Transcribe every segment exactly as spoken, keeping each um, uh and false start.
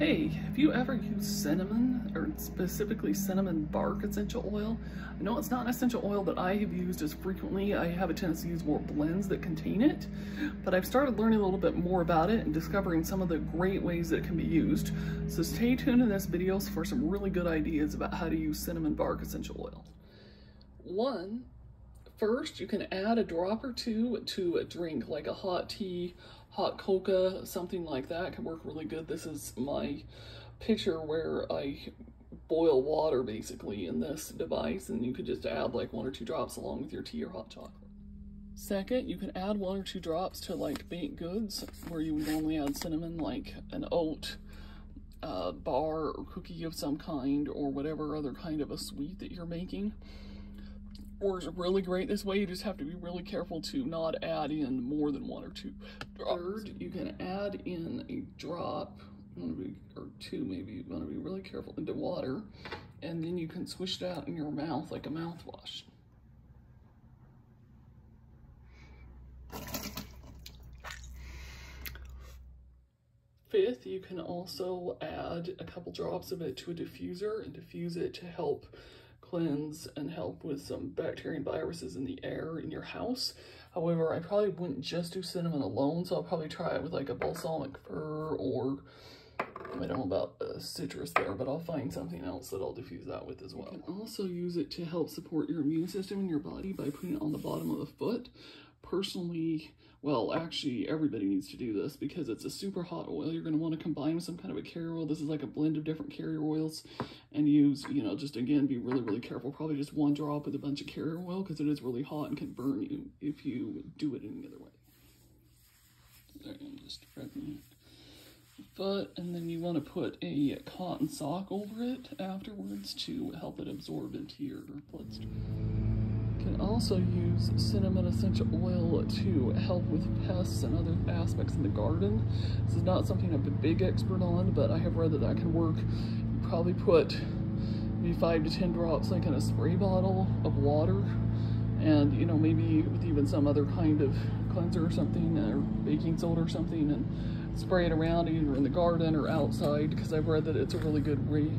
Hey, have you ever used cinnamon, or specifically cinnamon bark essential oil? I know it's not an essential oil that I have used as frequently. I have a tendency to use more blends that contain it, but I've started learning a little bit more about it and discovering some of the great ways that it can be used. So stay tuned in this video for some really good ideas about how to use cinnamon bark essential oil. One, first you can add a drop or two to a drink, like a hot tea, hot cocoa, something like that can work really good. This is my picture where I boil water basically in this device, and you could just add like one or two drops along with your tea or hot chocolate. Second, you can add one or two drops to like baked goods where you would normally add cinnamon, like an oat uh, bar or cookie of some kind, or whatever other kind of a sweet that you're making. Works really great this way. You just have to be really careful to not add in more than one or two drops. Third, you can add in a drop or two, maybe. You want to be really careful, into water, and then you can swish it out in your mouth like a mouthwash. Fifth, you can also add a couple drops of it to a diffuser and diffuse it to help cleanse and help with some bacteria and viruses in the air in your house. However, I probably wouldn't just do cinnamon alone, so I'll probably try it with like a balsamic fir, or I don't know about uh, citrus there, but I'll find something else that I'll diffuse that with as well. You can also use it to help support your immune system and your body by putting it on the bottom of the foot. Personally, well, actually everybody needs to do this because it's a super hot oil. You're going to want to combine with some kind of a carrier oil. This is like a blend of different carrier oils, and use, you know, just again, be really, really careful. Probably just one drop with a bunch of carrier oil because it is really hot and can burn you if you do it any other way. There, I'm just wrapping your foot, and then you want to put a cotton sock over it afterwards to help it absorb into your bloodstream. You can also use cinnamon essential oil to help with pests and other aspects in the garden. This is not something I'm a big expert on, but I have read that that can work. You probably put maybe five to ten drops, like in a spray bottle of water, and you know, maybe with even some other kind of cleanser or something, or baking soda or something, and spray it around either in the garden or outside, because I've read that it's a really good way,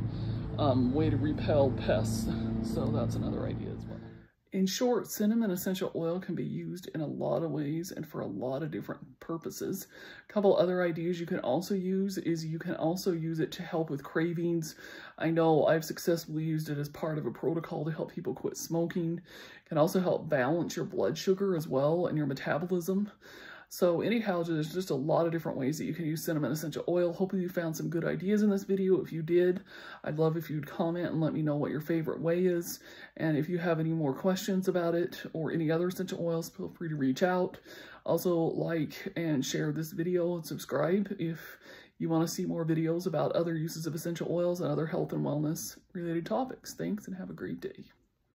um, way to repel pests. So that's another idea as well. In short, cinnamon essential oil can be used in a lot of ways and for a lot of different purposes. A couple other ideas you can also use is you can also use it to help with cravings. I know I've successfully used it as part of a protocol to help people quit smoking. It can also help balance your blood sugar as well and your metabolism. So anyhow, there's just a lot of different ways that you can use cinnamon essential oil. Hopefully you found some good ideas in this video. If you did, I'd love if you'd comment and let me know what your favorite way is. And if you have any more questions about it or any other essential oils, feel free to reach out. Also, like and share this video and subscribe if you want to see more videos about other uses of essential oils and other health and wellness related topics. Thanks, and have a great day.